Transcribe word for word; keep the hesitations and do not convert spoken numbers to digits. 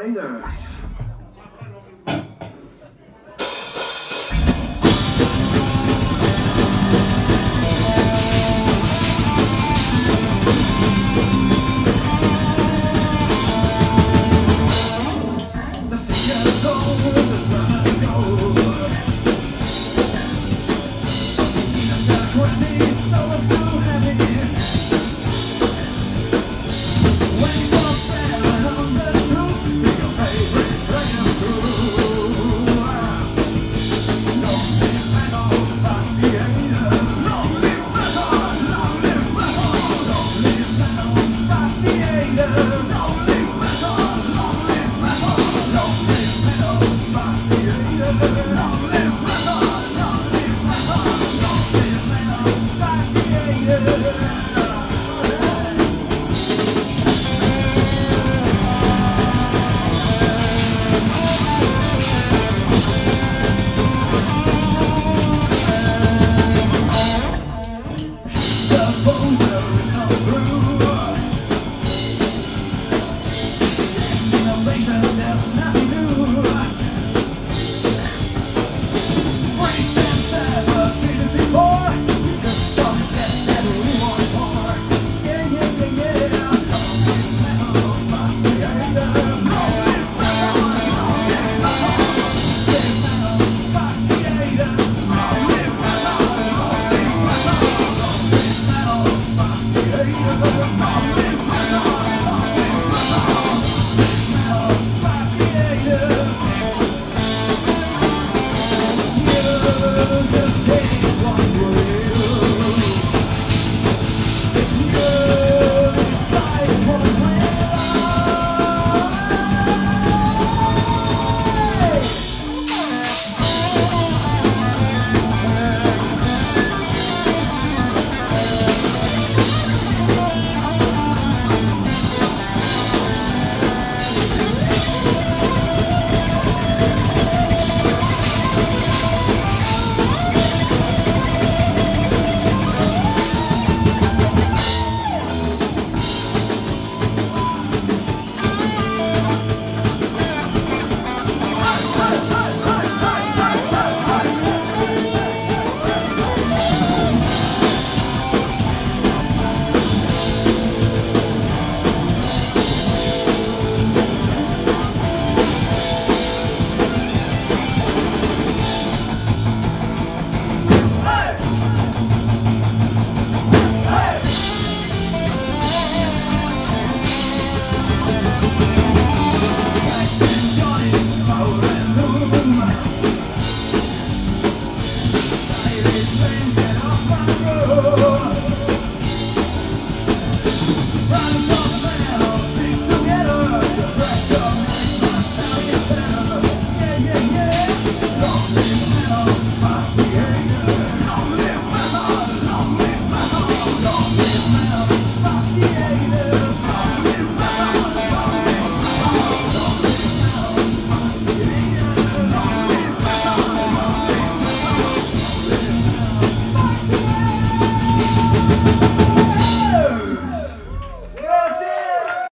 Laters.